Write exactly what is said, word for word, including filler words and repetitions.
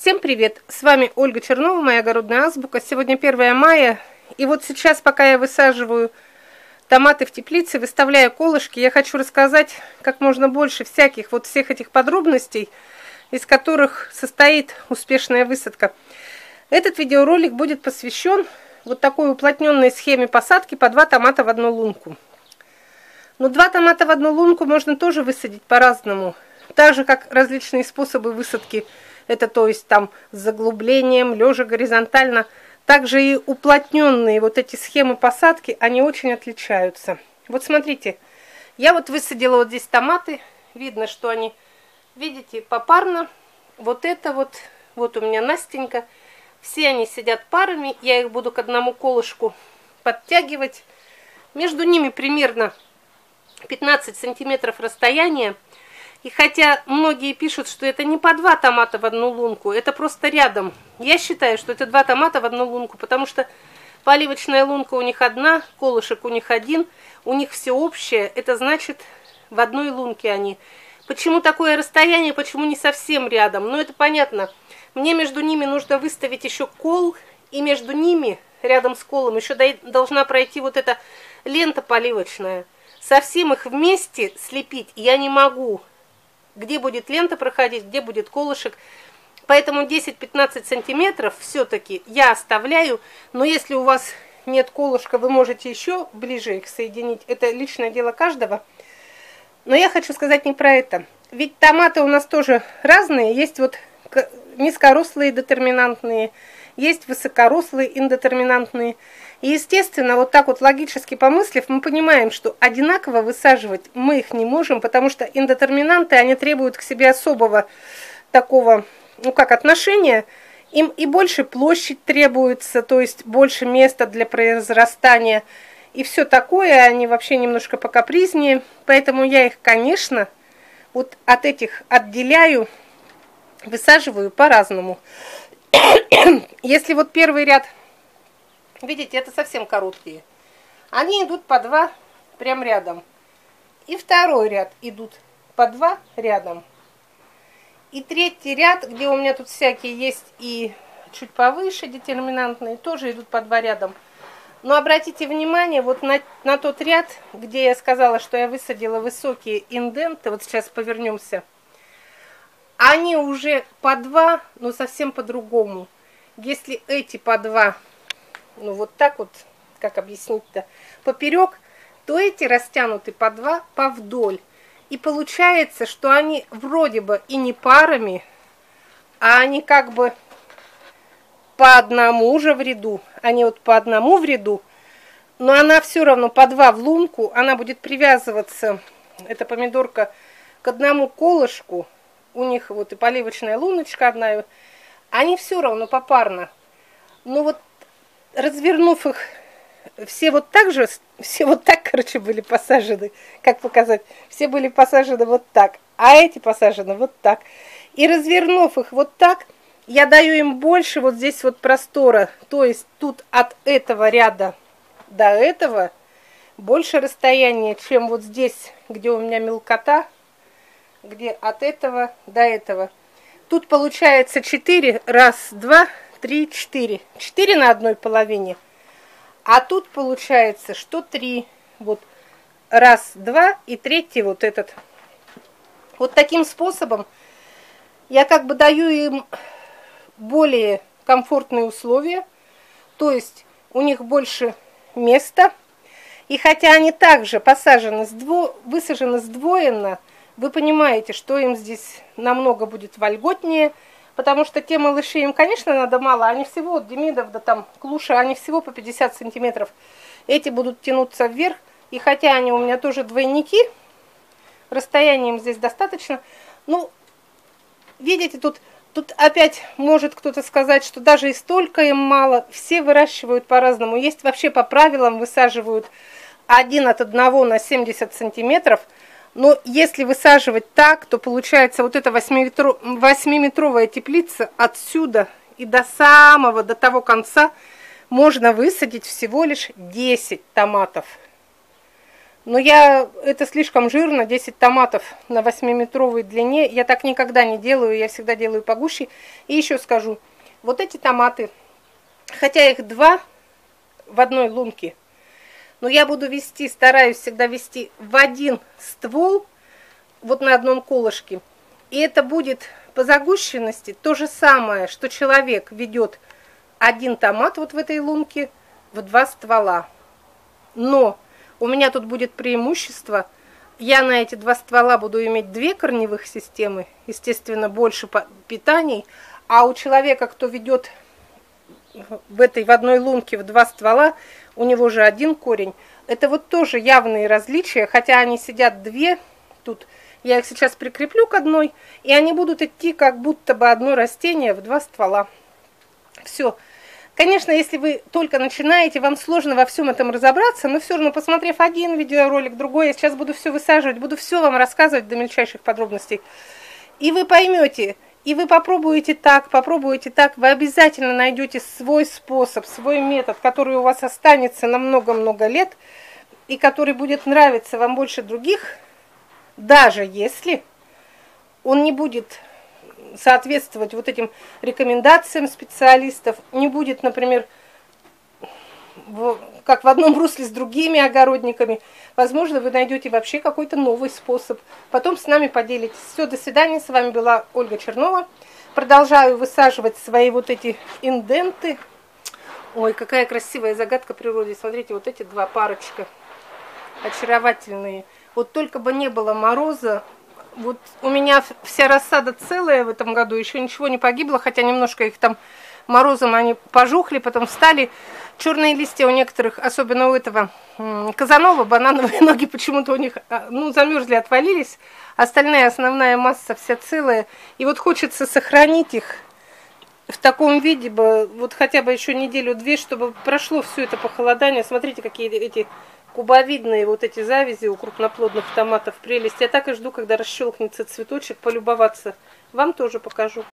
Всем привет! С вами Ольга Чернова, моя огородная азбука. Сегодня первое мая, и вот сейчас, пока я высаживаю томаты в теплице, выставляю колышки, я хочу рассказать как можно больше всяких вот всех этих подробностей, из которых состоит успешная высадка. Этот видеоролик будет посвящен вот такой уплотненной схеме посадки по два томата в одну лунку. Но два томата в одну лунку можно тоже высадить по-разному, так же как различные способы высадки. Это то есть там с заглублением, лежа горизонтально. Также и уплотненные вот эти схемы посадки, они очень отличаются. Вот смотрите, я вот высадила вот здесь томаты. Видно, что они, видите, попарно. Вот это вот, вот у меня Настенька. Все они сидят парами, я их буду к одному колышку подтягивать. Между ними примерно пятнадцать сантиметров расстояние. И хотя многие пишут, что это не по два томата в одну лунку, это просто рядом. Я считаю, что это два томата в одну лунку, потому что поливочная лунка у них одна, колышек у них один, у них все общее, это значит в одной лунке они. Почему такое расстояние, почему не совсем рядом? Ну это понятно. Мне между ними нужно выставить еще кол, и между ними, рядом с колом, еще должна пройти вот эта лента поливочная. Совсем их вместе слепить я не могу. Где будет лента проходить, где будет колышек. Поэтому десять-пятнадцать сантиметров все-таки я оставляю. Но если у вас нет колышка, вы можете еще ближе их соединить. Это личное дело каждого. Но я хочу сказать не про это. Ведь томаты у нас тоже разные. Есть вот низкорослые детерминантные, есть высокорослые индетерминантные. И естественно, вот так вот логически помыслив, мы понимаем, что одинаково высаживать мы их не можем, потому что индетерминанты, они требуют к себе особого такого, ну как, отношения. Им и больше площадь требуется, то есть больше места для произрастания и все такое, они вообще немножко покапризнее. Поэтому я их, конечно, вот от этих отделяю, высаживаю по-разному. Если вот первый ряд... Видите, это совсем короткие. Они идут по два прям рядом. И второй ряд идут по два рядом. И третий ряд, где у меня тут всякие есть и чуть повыше детерминантные, тоже идут по два рядом. Но обратите внимание вот на, на тот ряд, где я сказала, что я высадила высокие инденты. Вот сейчас повернемся. Они уже по два, но совсем по-другому. Если эти по два... Ну вот так вот, как объяснить-то, поперек, то эти растянуты по два, по вдоль. И получается, что они вроде бы и не парами, а они как бы по одному же в ряду. Они вот по одному в ряду, но она все равно по два в лунку, она будет привязываться, эта помидорка, к одному колышку. У них вот и поливочная луночка одна, они все равно попарно. Но вот развернув их, все вот так же, все вот так, короче, были посажены, как показать, все были посажены вот так, а эти посажены вот так. И развернув их вот так, я даю им больше вот здесь вот простора, то есть тут от этого ряда до этого больше расстояния, чем вот здесь, где у меня мелкота, где от этого до этого. Тут получается четыре, раз, два, три, четыре. четыре на одной половине. А тут получается, что три. Вот раз, два и третий вот этот. Вот таким способом я как бы даю им более комфортные условия. То есть у них больше места. И хотя они также посажены, сдво... высажены сдвоенно, вы понимаете, что им здесь намного будет вольготнее. Потому что те малыши, им, конечно, надо мало, они всего от демидов до там клуша, они всего по пятьдесят сантиметров. Эти будут тянуться вверх, и хотя они у меня тоже двойники, расстояние им здесь достаточно. Ну, видите, тут, тут опять может кто-то сказать, что даже и столько им мало, все выращивают по-разному. Есть вообще по правилам высаживают один от одного на семьдесят сантиметров. Но если высаживать так, то получается вот эта восьмиметровая теплица отсюда и до самого, до того конца можно высадить всего лишь десять томатов. Но я, это слишком жирно, десять томатов на восьмиметровой длине. Я так никогда не делаю, я всегда делаю погуще. И еще скажу, вот эти томаты, хотя их два в одной лунке, но я буду вести, стараюсь всегда вести в один ствол, вот на одном колышке. И это будет по загущенности то же самое, что человек ведет один томат вот в этой лунке в два ствола. Но у меня тут будет преимущество. Я на эти два ствола буду иметь две корневых системы, естественно, больше питаний. А у человека, кто ведет в этой в одной лунке в два ствола, у него же один корень. Это вот тоже явные различия, хотя они сидят две тут. Я их сейчас прикреплю к одной, и они будут идти как будто бы одно растение в два ствола. Все. Конечно, если вы только начинаете, вам сложно во всем этом разобраться, но все равно, посмотрев один видеоролик, другой, я сейчас буду все высаживать, буду все вам рассказывать до мельчайших подробностей. И вы поймете, и вы попробуете так, попробуете так, вы обязательно найдете свой способ, свой метод, который у вас останется на много-много лет, и который будет нравиться вам больше других. Даже если он не будет соответствовать вот этим рекомендациям специалистов, не будет, например, в, как в одном русле с другими огородниками, возможно, вы найдете вообще какой-то новый способ. Потом с нами поделитесь. Все, до свидания. С вами была Ольга Чернова. Продолжаю высаживать свои вот эти инденты. Ой, какая красивая загадка природы. Смотрите, вот эти два парочка. Очаровательные. Вот только бы не было мороза. Вот у меня вся рассада целая в этом году, еще ничего не погибло, хотя немножко их там морозом они пожухли, потом встали. Черные листья у некоторых, особенно у этого казанова, банановые ноги почему-то у них, ну, замерзли, отвалились. Остальная основная масса вся целая. И вот хочется сохранить их в таком виде, вот хотя бы еще неделю-две, чтобы прошло все это похолодание. Смотрите, какие эти... кубовидные вот эти завязи у крупноплодных томатов, прелесть. Я так и жду, когда расщелкнется цветочек, полюбоваться. Вам тоже покажу.